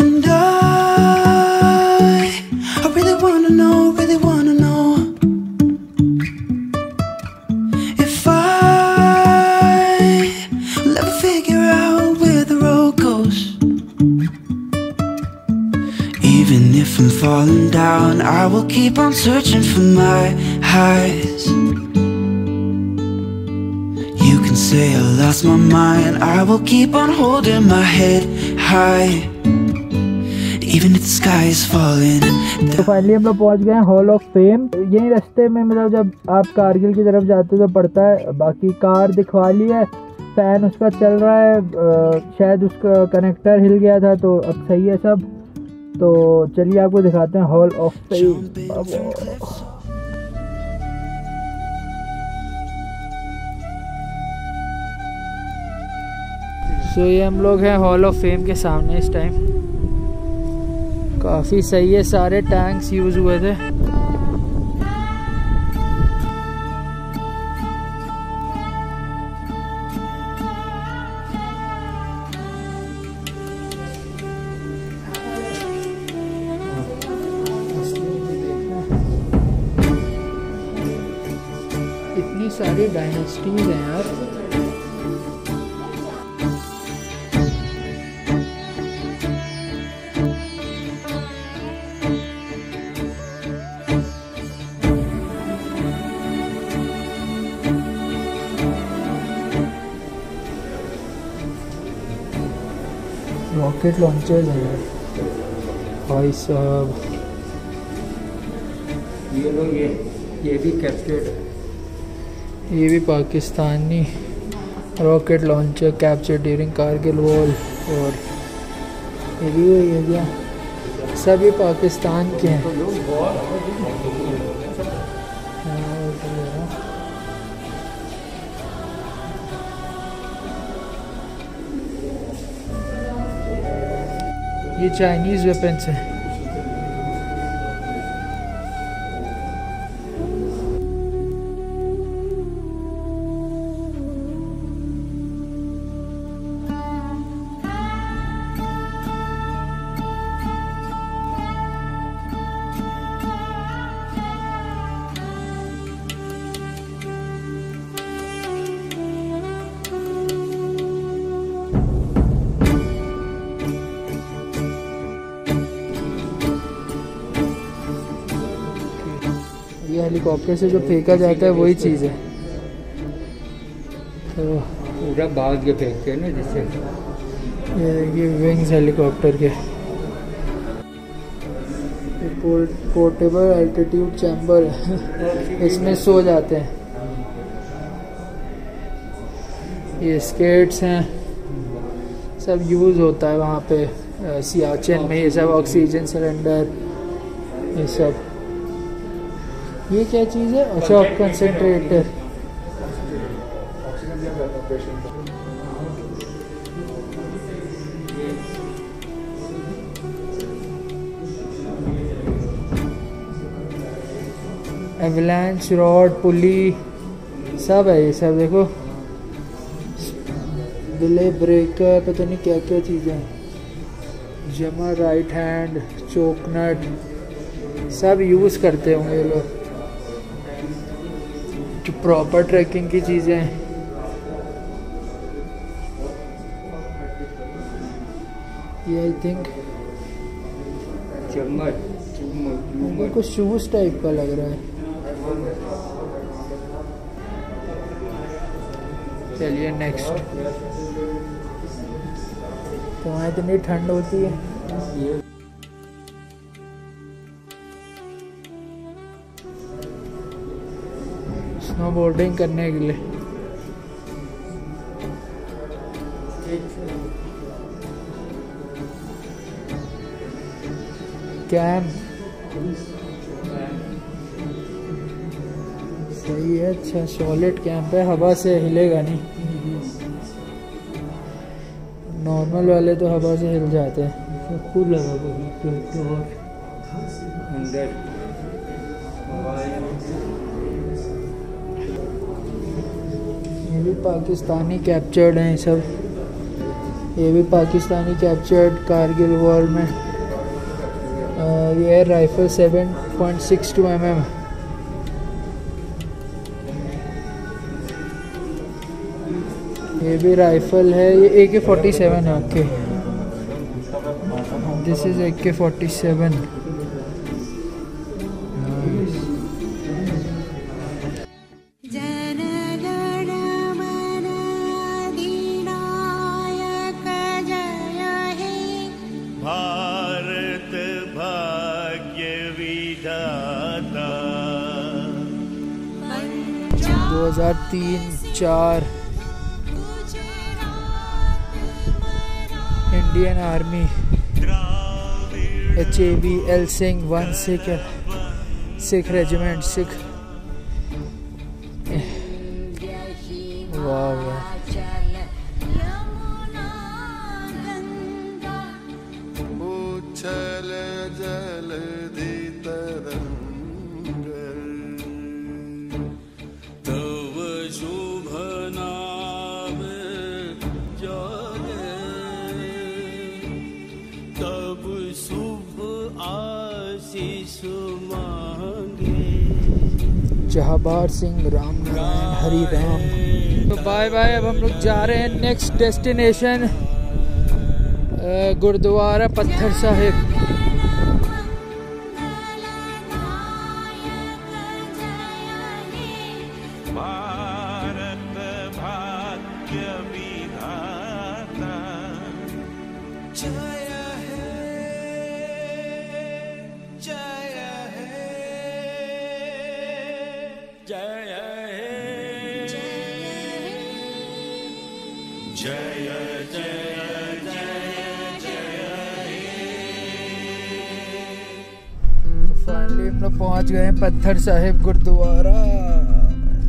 And I really wanna know, really wanna know if I will ever figure out where the road goes. Even if I'm falling down, I will keep on searching for my highs. You can say I lost my mind, I will keep on holding my head high, even if the sky is falling. तो finally हम लोग पहुँच गए हैं hall of fame. यही रास्ते में मतलब जब आप कारगिल की तरफ जाते हो तो पड़ता है। बाकी कार दिखवा ली है, फैन उसका चल रहा है, शायद उसका कनेक्टर हिल गया था तो अब सही है सब। तो चलिए आपको दिखाते हैं हॉल ऑफ फेम। तो ये हम लोग हैं हॉल ऑफ फेम के सामने। इस टाइम काफ़ी सही है, सारे टैंक्स यूज़ हुए थे। इतनी सारी डायनेस्टीज हैं यार। रॉकेट लॉन्चर्स हैं भाई साहब। ये लोग ये भी कैप्चर्ड, ये भी Pakistani rocket launcher captured during Kargil war. और ये क्या सभी पाकिस्तान के हैं। ये चाइनीज वेपन्स हैं। ये हेलीकॉप्टर से जो फेंका जाता है वही चीज़ है। तो पूरा बाहर के फेंकते हैं ना, जैसे ये देखिए विंग्स हेलीकॉप्टर के। पोर्टेबल एल्टीट्यूड चैम्बर है, इसमें सो जाते हैं। ये स्केट्स हैं, सब यूज़ होता है वहाँ पे सियाचेन में। ये सब ऑक्सीजन सिलेंडर, ये सब। ये क्या चीज़ है? अच्छा, कंसेंट्रेटर। एवलांच रॉड, पुली, सब है ये सब। देखो बिले ब्रेकर, पता नहीं क्या क्या चीज़ें हैं। जमा राइट हैंड, चोकनट, सब यूज़ करते होंगे ये लोग। प्रॉपर ट्रैकिंग की चीज़ें हैं। ये आई थिंक चम्मच कुछ शूज टाइप का लग रहा है। चलिए नेक्स्ट। तो वहाँ इतनी ठंड होती है। स्नो बोर्डिंग करने के लिए कैम सही है। अच्छा, सॉलिड कैंप है, हवा से हिलेगा नहीं। नॉर्मल वाले तो हवा से हिल जाते हैं। खूब लगा ये भी पाकिस्तानी कैप्चर्ड हैं सब, ये भी पाकिस्तानी कैप्चर्ड कारगिल वॉर में। Air rifle 7.62 mm। ये भी राइफल है, ये AK-47 है। Okay, This is AK-47. Nice. 2003-04 Indian Army HAVL Singh 1 Sikh regiment Sikh. वाह, जहाबार सिंह राम नारायण हरि राम। तो बाय बाय, अब हम लोग जा रहे हैं नेक्स्ट डेस्टिनेशन गुरुद्वारा पत्थर साहिब। फाइनली हम लोग पहुँच गए हैं पत्थर साहिब गुरुद्वारा।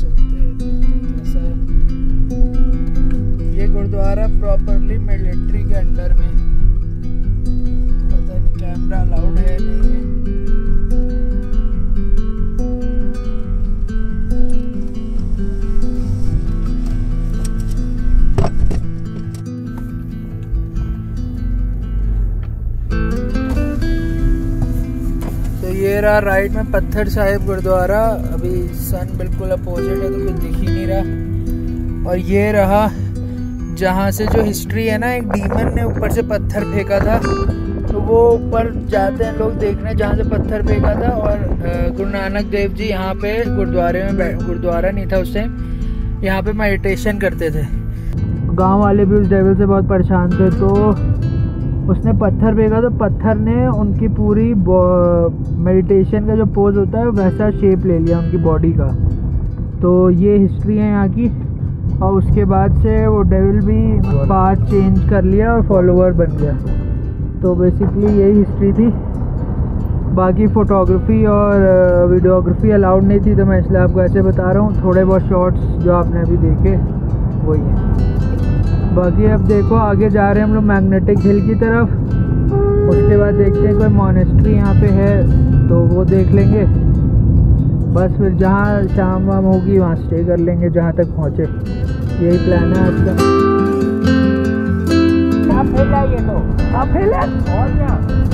चलते कैसा है ये गुरुद्वारा, प्रॉपरली मिलिट्री के अंडर में। पता नहीं कैमरा अलाउड है नहीं है। ये रहा राइट में पत्थर साहिब गुरुद्वारा। अभी सन बिल्कुल अपोजिट है तो कुछ दिख ही नहीं रहा। और ये रहा जहाँ से जो हिस्ट्री है ना, एक डीमन ने ऊपर से पत्थर फेंका था, तो वो ऊपर जाते हैं लोग देखने जहाँ से पत्थर फेंका था। और गुरु नानक देव जी यहाँ पे गुरुद्वारे में गुरुद्वारा नहीं था उस टाइम, यहाँ पे मेडिटेशन करते थे। गाँव वाले भी उस डेविल से बहुत परेशान थे, तो उसने पत्थर फेंका तो पत्थर ने उनकी पूरी मेडिटेशन का जो पोज होता है वैसा शेप ले लिया उनकी बॉडी का। तो ये हिस्ट्री है यहाँ की। और उसके बाद से वो डेविल भी पार्ट चेंज कर लिया और फॉलोअर बन गया। तो बेसिकली यही हिस्ट्री थी। बाकी फ़ोटोग्राफी और वीडियोग्राफी अलाउड नहीं थी, तो मैं इसलिए आपको ऐसे बता रहा हूँ। थोड़े बहुत शॉट्स जो आपने अभी देखे वही हैं। बाकी अब देखो आगे जा रहे हैं हम लोग मैग्नेटिक हिल की तरफ। उसके बाद देखते हैं कोई मॉनेस्ट्री यहाँ पे है तो वो देख लेंगे। बस फिर जहाँ शाम वाम होगी वहाँ स्टे कर लेंगे जहाँ तक पहुँचे, यही प्लान है आज का।